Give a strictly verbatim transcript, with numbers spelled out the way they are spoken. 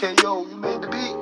K O, you made the beat.